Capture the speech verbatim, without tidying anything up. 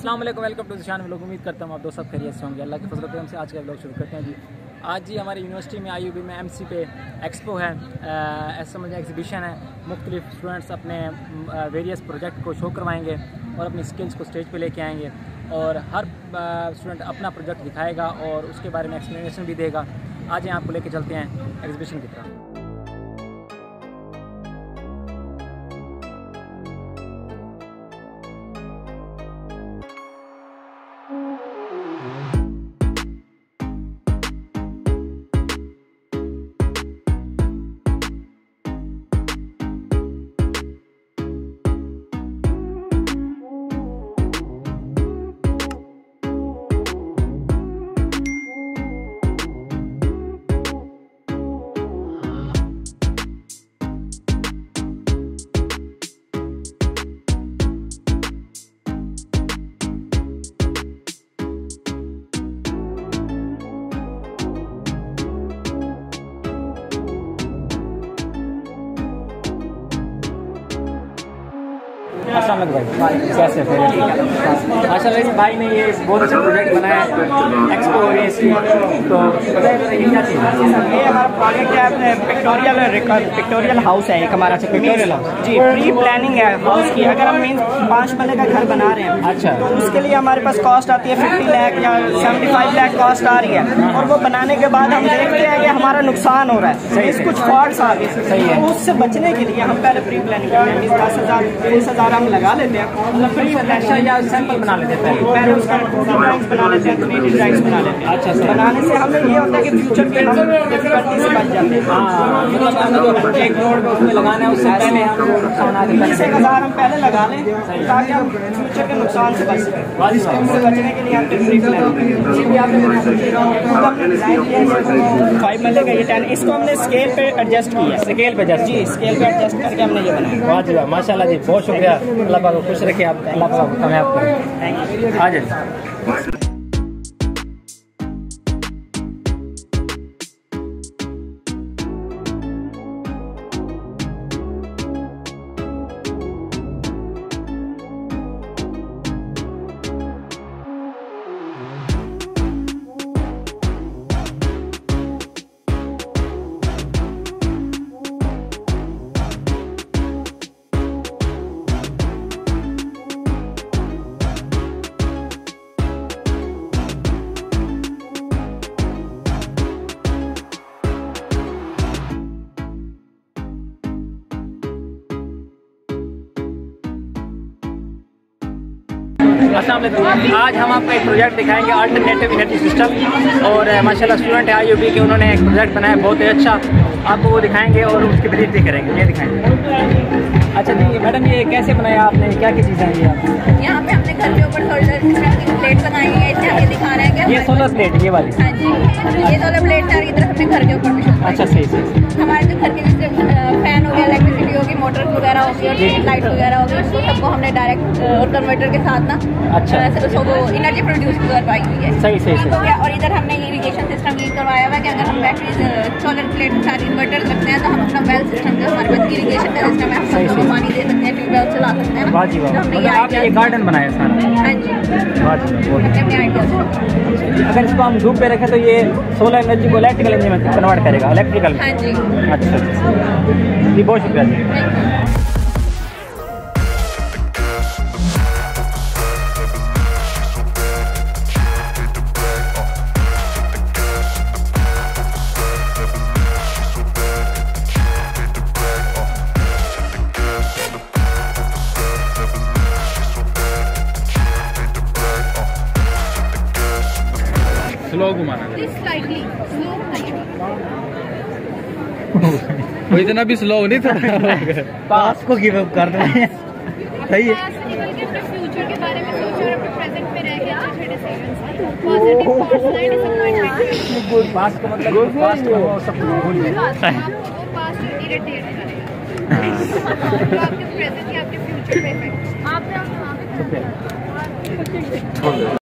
अस्सलाम वालेकुम, welcome to Zeeshan vlog. उम्मीद करता हूँ आप दोस्त सब खैरियत से होंगे। अल्लाह के फजल करम से आज का व्लॉग शुरू करते हैं जी। आज जी हमारी यूनिवर्सिटी में आई यू बी में एम सी पे एक्सपो है, ऐसा समझ एग्जीबिशन है। मुख्तलिफ स्टूडेंट्स अपने वेरियस प्रोजेक्ट को शो करवाएंगे और अपनी स्किल्स को स्टेज पे लेके आएंगे, और हर स्टूडेंट अपना प्रोजेक्ट दिखाएगा और उसके बारे में एक्सप्लेनेशन भी देगा। आज यहाँ आपको लेके चलते हैं एग्जीबिशन की तरफ। आशा लग भाई कैसे फिर आशा लग भाई ने ये बहुत अच्छा प्रोजेक्ट बनाया है, एक्सपो हो रही है इसमें, तो पता है ये हमारा प्रोजेक्ट है। अपने पिक्टोरियल पिक्टोरियल हाउस है एक हमारा। अच्छा, पिक्टोरियल हाउस जी। प्री प्लानिंग है हाउस की। अगर हम मीन पाँच मरले का घर बना रहे हैं, अच्छा, तो उसके लिए हमारे पास कॉस्ट आती है फिफ्टी लाख या सेवेंटी फाइव लाख कॉस्ट आ रही है। और वो बनाने के बाद हम देखते हैं कि हमारा नुकसान हो रहा है, इस कुछ फॉल्ट्स आ रही है। सही है, उससे बचने के लिए हम पहले प्री प्लानिंग करते हैं। दस हज़ार बीस हज़ार लगा लेते हैं या सैंपल बना लेते हैं, पहले उसका बना लेते हैं, थ्री डी ड्राइंग्स बना लेते हैं। अच्छा, बनाने से हमें ये होता है कि फ्यूचर में हम डिफिकल्टी से बच जाते हैं। हाँ, एक रोड उसमें लगाना है, उससे पहले हम नुकसान आ जाता है। बीस हज़ार हम पहले लगा लें ताकि हम फ्यूचर के नुकसान से बच सकें। उससे बचने के लिए हम फाइव मरले का ये टेन, इसको हमने स्केल पे एडजस्ट किया है। स्केल पे एडजस्ट जी, स्केल पे एडजस्ट करके हमने ये बनाया। बहुत जगह माशाल्लाह जी, बहुत शुक्रिया। अल्लाह पाक को खुश रखे आप, अल्लाह पाक को कामयाब करें। Thank you. हाँ जी, अस्सलाम वालेकुम। आज हम आपको एक प्रोजेक्ट दिखाएंगे, अल्टरनेटिव एनर्जी सिस्टम। और माशाल्लाह स्टूडेंट है आई यू बी के, उन्होंने एक प्रोजेक्ट बनाया बहुत ही अच्छा, आपको वो दिखाएंगे और उसकी ब्रीफ भी करेंगे। ये दिखाएंगे। अच्छा जी मैडम, ये कैसे बनाया आपने, क्या क्या चीज़ें आई आप यहाँ पे? हमने घर के ऊपर होल्डर की प्लेट बनाई है, जाके दिखा रहे हैं। ये सोलर प्लेट, ये वाली? हाँ जी, ये सोलर प्लेट सारी तरफ अपने घर के ऊपर। अच्छा, सही सही। हमारे जो घर के जैसे फैन हो गया, इलेक्ट्रिसिटी होगी, मोटर वगैरह होगी और स्ट्रीट लाइट वगैरह होगी, उसको सबको हमने डायरेक्ट और कन्वर्टर के साथ ना, अच्छा, उसको एनर्जी प्रोड्यूस करवाई हुई है। सही सही हो गया। और इधर हमने इरीगेशन सिस्टम भी करवाया हुआ है कि अगर हम बैटरी सोलर प्लेट सारी इन्वर्टर रखते हैं तो हम अपना वेल सिस्टम जो हमारे पास इरीगेशन का सिस्टम है, हम उसको पानी दे सकते हैं, ट्यूबवेल चला सकते हैं। आपने ये गार्डन बनाया सारा? हाँ जी, अगर इसको हम धूप पे रखें तो ये सोलर एनर्जी को इलेक्ट्रिकल एनर्जी में कन्वर्ट करेगा, इलेक्ट्रिकल। हाँ जी, अच्छा जी, बहुत शुक्रिया जी। वो इतना भी स्लो नहीं था। पास को गिव अप कर रहे हैं। सही है। फ्यूचर के बारे में सोचो और अपने प्रेजेंट में रह के अच्छे डिसीजंस लो। पॉजिटिव थॉट्स नहीं, डिसअपॉइंटमेंट। गुड पास का मतलब पास का वो सब भूल जाए। वो पास इरिटेट करेगा। आपके प्रेजेंट या आपके फ्यूचर पे इफेक्ट। आपने वहां पे